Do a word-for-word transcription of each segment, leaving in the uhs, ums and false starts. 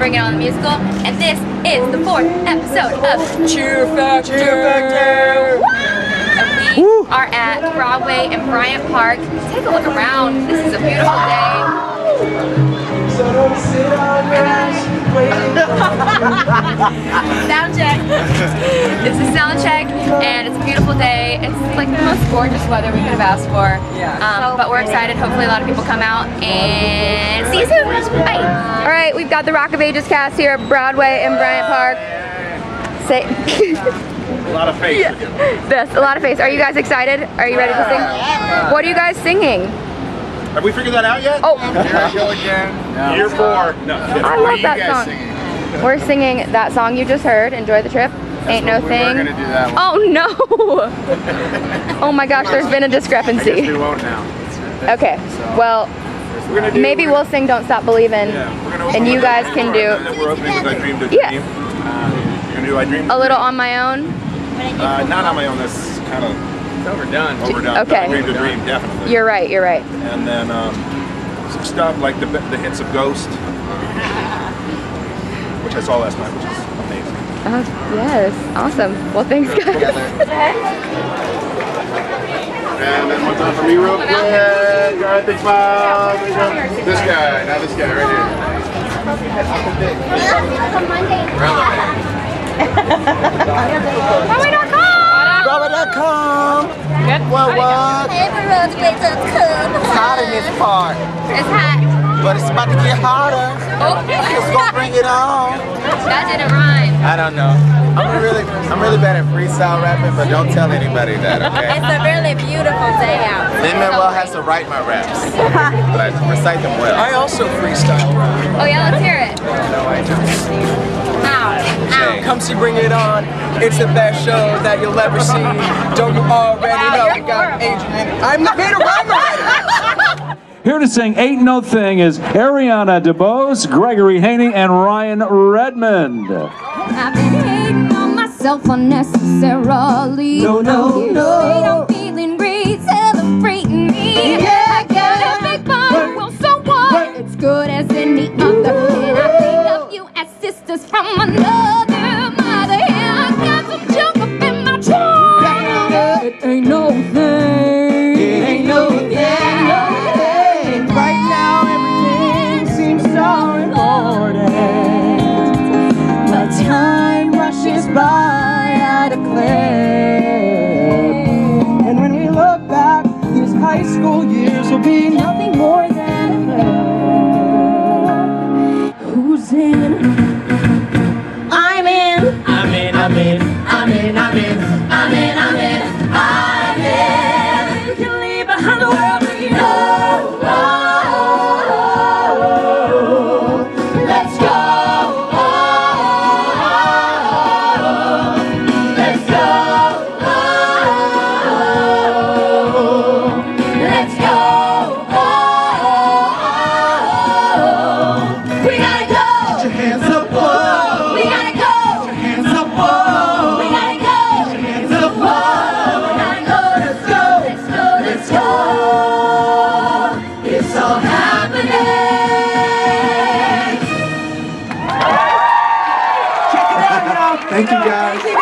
Bring It On the Musical, and this is the fourth episode of Cheer Factor! Cheer Factor. And we Woo. are at Broadway in Bryant Park. Take a look around. This is a beautiful day. So don't sit on me. Sound check. This is sound check, and it's a beautiful day. It's like the most gorgeous weather we could have asked for. Yeah. Um, but we're excited. Hopefully a lot of people come out, and see you soon. Bye. All right, we've got the Rock of Ages cast here at Broadway in Bryant Park. Say. A lot of face. Yeah. This, a lot of face. Are you guys excited? Are you ready to sing? What are you guys singing? Have we figured that out yet? Oh. No. Year four. No. I love you that guys song. Singing? We're singing that song you just heard. Enjoy the trip. That's Ain't no we thing. Were gonna do that oh no! Oh my gosh, there's been a discrepancy. I guess we won't now. Okay. Well, we're do, maybe we're we'll sing "Don't Stop Believing," yeah, and you guys can do. We're opening with "I Dreamed of You." Yeah. Uh, you're gonna do "I Dreamed." A little on my own. Uh, not on my own. That's kind of overdone. Overdone. Okay. I Dreamed a Dream, definitely. You're right. You're right. And then um, some stuff like the the hints of Ghost, which I saw last night, which is amazing. Oh, yes. Awesome. Well, thanks, guys. And then one time for me real quick. Alright, thanks, Mom. This guy. Now this guy right here. Broadway dot com. Broadway dot com. What, what? It's hot in this park. It's hot. But it's about to get hotter. It's gonna bring it on. That didn't rhyme. I don't know. I'm really, I'm really bad at freestyle rapping, but don't tell anybody that. Okay. It's a really beautiful day out. Lin-Manuel has to write my raps, but I recite them well. I also freestyle rap. Oh yeah, let's hear it. No, I don't. Ow. Ow. Come see Bring It On. It's the best show that you'll ever see. Don't you already know? We got Adrian. I'm the better rhymer at it. Here to sing Ain't No Thing is Ariana DeBose, Gregory Haney, and Ryan Redmond. I've been hating on myself unnecessarily. No, no, no. I'm feeling great, celebrating me. Yeah, I gotta make my will, so what? It's good as any other. And I think of you as sisters from another mother. And I got some junk up in my trunk. It ain't no thing. It ain't no thing. Time rushes by, I declare. And when we look back, these high school years will be nothing more than a blur. Who's in? I'm in. I'm in, I'm in, I'm in, I'm in, I'm in, I'm in, I'm in. You can leave behind the world, but you know. Thank you guys. Thank you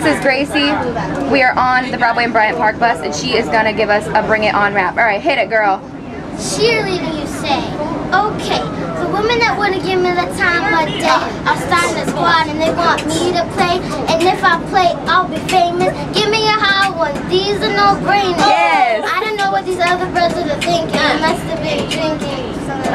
guys. This is Gracie. We are on the Broadway in Bryant Park bus, and she is gonna give us a Bring It On rap. All right, hit it, girl. Cheerleading, you say? Okay. The women that wanna give me the time of day are starting the squad, and they want me to play. And if I play, I'll be famous. Give me a high one. These are no brainers. Yes. I don't know what these other brothers are thinking. I must have been drinking. Hi,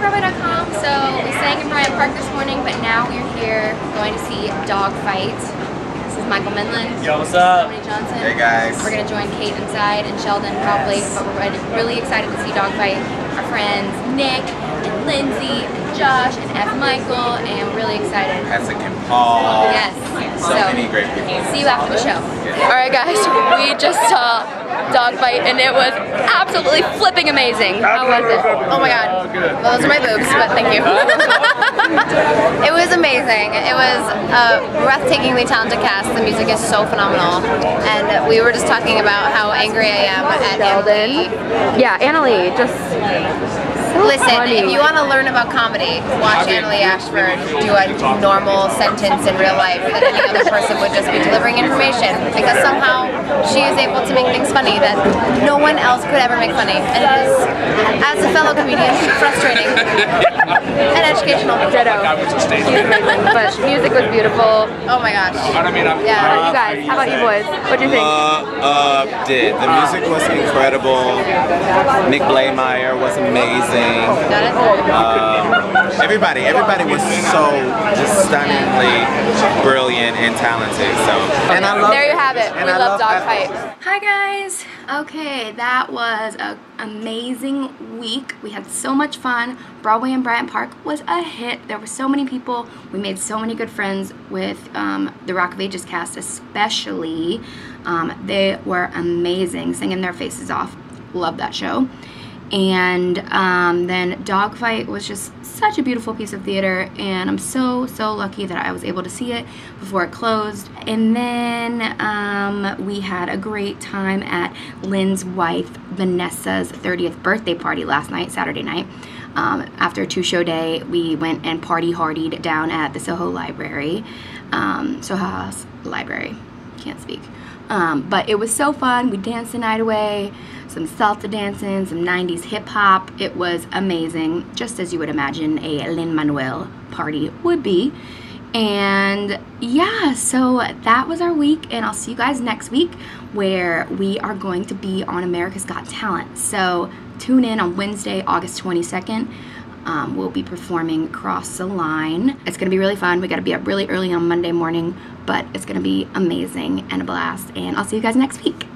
Broadway dot com. So we sang in Bryant Park this morning, but now we're here going to see Dogfight. This is Michael Mendlin. Yo, what's up? Tony Johnson. Hey guys. We're gonna join Kate inside and Sheldon probably, yes. But we're really excited to see Dogfight. Our friends Nick and Lindsay and Josh and F. Michael, and we're really excited. Essex and Paul. Yes. So, so many great people. See you after the show. Yeah. All right, guys. We just saw. Uh, Dogfight, and it was absolutely flipping amazing. How was it? Oh my god. Well, those are my boobs, but thank you. It was amazing. It was a breathtakingly talented cast. The music is so phenomenal. And we were just talking about how angry I am at Annaleigh. Yeah, Annaleigh, just... Listen, funny. If you want to learn about comedy, watch Emily Ashford do a normal sentence in real life that any other person would just be delivering information, because somehow she is able to make things funny that no one else could ever make funny. And it is, as a fellow comedian, frustrating and educational. Ditto. But music was beautiful. Oh my gosh. Yeah. How about you guys? How about you boys? What do you think? Uh, uh, did. The music was incredible. Mick Blaymire was amazing. Um, everybody, everybody was so just stunningly brilliant and talented. So, and I love there you have it. We love Dogfight. Hi guys. Okay, that was an amazing week. We had so much fun. Broadway in Bryant Park was a hit. There were so many people. We made so many good friends with um, the Rock of Ages cast, especially. Um, they were amazing, singing their faces off. Love that show. And um, then Dogfight was just such a beautiful piece of theater, and I'm so so lucky that I was able to see it before it closed. And then um, we had a great time at Lynn's wife Vanessa's thirtieth birthday party last night, Saturday night. Um, after a two show day, we went and party hardied down at the Soho Library, um, Soho Library, can't speak. Um, but it was so fun. We danced the night away, some salsa dancing, some nineties hip hop. It was amazing, just as you would imagine a Lin-Manuel party would be. And yeah, so that was our week, and I'll see you guys next week where we are going to be on America's Got Talent. So tune in on Wednesday, August twenty-second. Um, we'll be performing Cross the Line. It's gonna be really fun. We gotta be up really early on Monday morning, but it's gonna be amazing and a blast, and I'll see you guys next week.